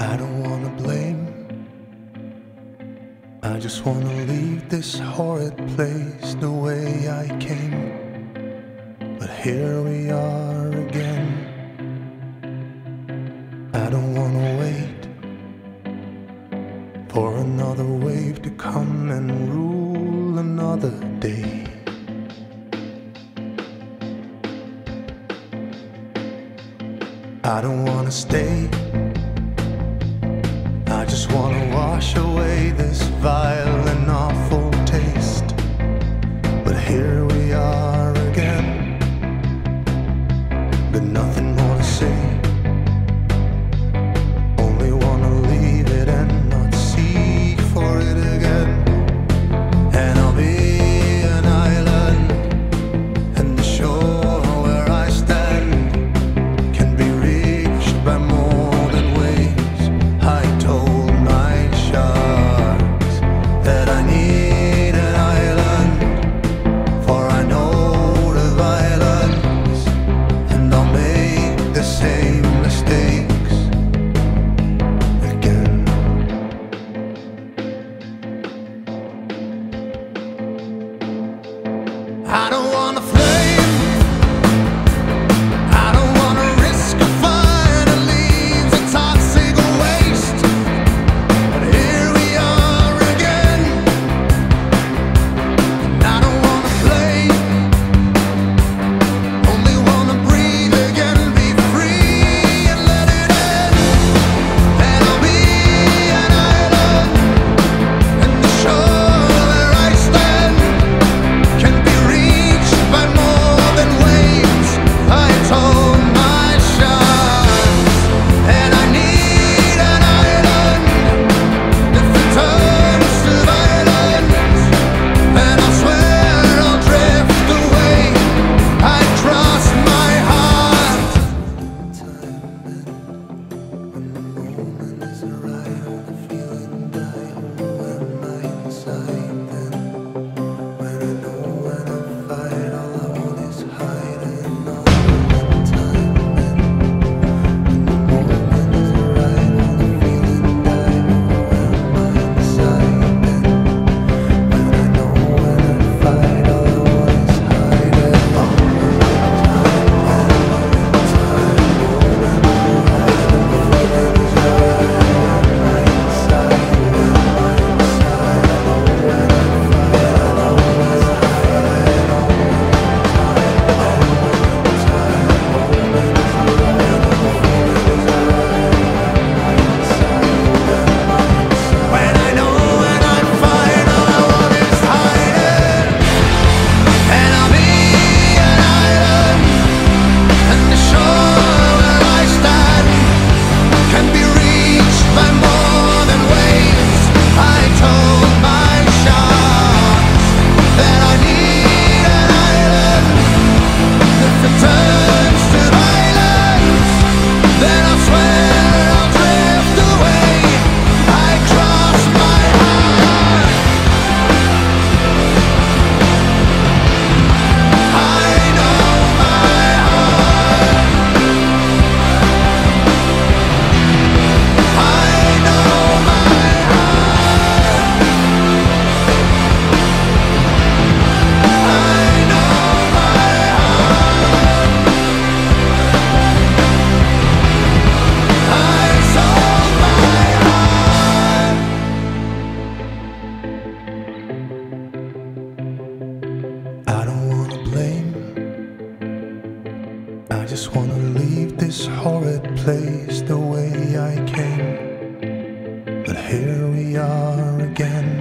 I don't wanna blame, I just wanna leave this horrid place the way I came. But here we are again. I don't wanna wait for another wave to come and rule another day. I don't wanna stay, I just wanna wash away this vile and awful taste. But here we are again. Got nothing more to say, only wanna leave it and not see for it again. And I'll be an island, and the shore where I stand can be reached by more than waves. I told that I need an island, for I know the violence, and I'll make the same mistakes again. I don't wanna flame, I don't wanna risk a fire that leaves a toxic waste. But here we are again. And I don't wanna play, only wanna breathe again, be free and let it in. And I'll be an island, and the shore where I stand can be reached by more than waves. I told my sharks that I need an island that returns to violence, and I swear I'll drift away. I trust my heart. When the moment is arrived, the feeling dies. When am I inside then? When I know when I fight, all I want is hiding. All the time then. When the moment is arrived, all the feeling dies. When am I inside then? When I know when I fight, all I want is hiding. All the time when I know when I fight, all I want is hiding. And I'll be an island, and the shore where I stand can be reached by more than waves. I told my sharks that I need an island that returns to violence, then I swear I'll drift away. I trust my heart. I know my heart. I know my heart. I sold my heart. I don't wanna blame, I just wanna leave this horrid place the way I came. But here we are again.